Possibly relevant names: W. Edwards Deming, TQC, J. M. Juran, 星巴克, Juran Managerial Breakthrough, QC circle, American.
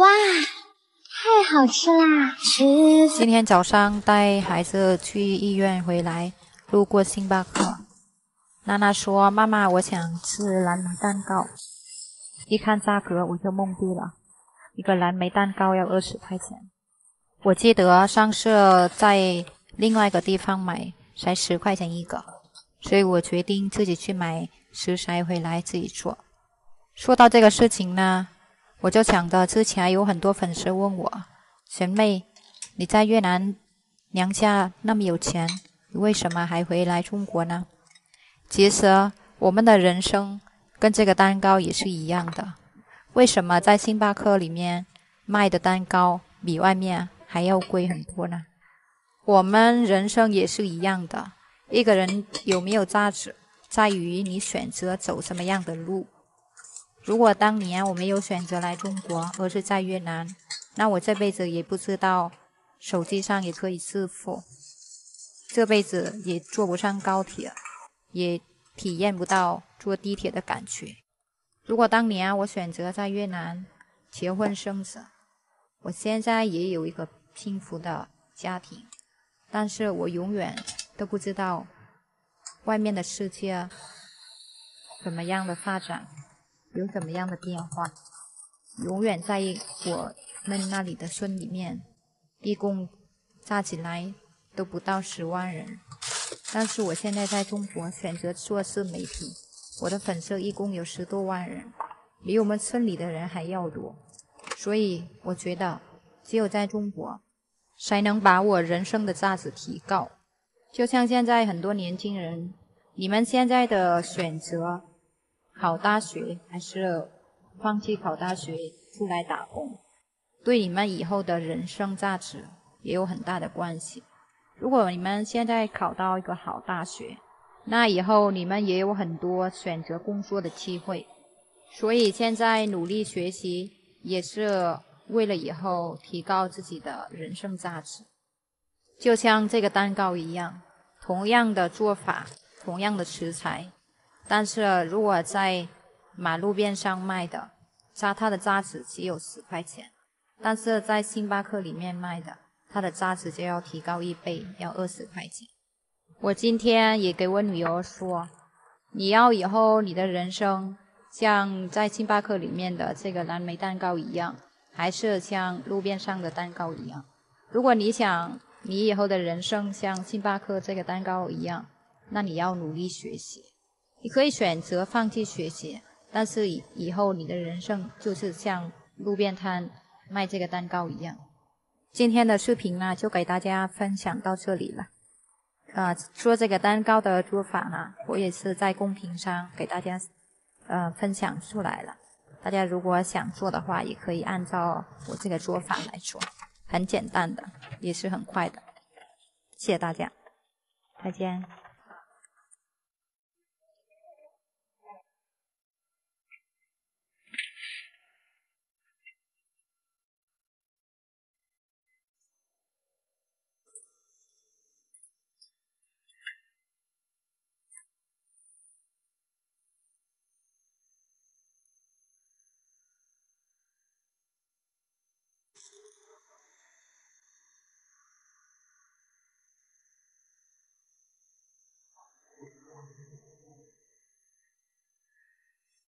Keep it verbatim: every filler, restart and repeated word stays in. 哇，太好吃啦！今天早上带孩子去医院回来，路过星巴克，娜娜说：“妈妈，我想吃蓝莓蛋糕。”一看价格我就懵逼了，一个蓝莓蛋糕要二十块钱。我记得上次在另外一个地方买才十块钱一个，所以我决定自己去买食材回来自己做。说到这个事情呢，我就想着之前有很多粉丝问我，学妹，你在越南娘家那么有钱，你为什么还回来中国呢？其实我们的人生跟这个蛋糕也是一样的，为什么在星巴克里面卖的蛋糕比外面还要贵很多呢？我们人生也是一样的，一个人有没有价值，在于你选择走什么样的路。如果当年我没有选择来中国，而是在越南，那我这辈子也不知道手机上也可以支付，这辈子也坐不上高铁，也体验不到坐地铁的感觉。如果当年我选择在越南结婚生子，我现在也有一个幸福的家庭，但是我永远都不知道外面的世界怎么样的发展，有怎么样的变化，永远在我们那里的村里面，一共加起来都不到十万人。但是我现在在中国选择做自媒体，我的粉丝一共有十多万人，比我们村里的人还要多。所以我觉得只有在中国才能把我人生的价值提高。就像现在很多年轻人，你们现在的选择考大学还是放弃考大学出来打工，对你们以后的人生价值也有很大的关系。如果你们现在考到一个好大学，那以后你们也有很多选择工作的机会。所以现在努力学习也是为了以后提高自己的人生价值。就像这个蛋糕一样，同样的做法，同样的食材，但是如果在马路边上卖的，它它的价值只有十块钱，但是在星巴克里面卖的，它的价值就要提高一倍，要二十块钱。我今天也给我女儿说，你要以后你的人生像在星巴克里面的这个蓝莓蛋糕一样，还是像路边上的蛋糕一样。如果你想你以后的人生像星巴克这个蛋糕一样，那你要努力学习。你可以选择放弃学习，但是以以后你的人生就是像路边摊卖这个蛋糕一样。今天的视频呢，就给大家分享到这里了。呃，做这个蛋糕的做法呢，我也是在公屏上给大家呃分享出来了。大家如果想做的话，也可以按照我这个做法来做，很简单的，也是很快的。谢谢大家，再见。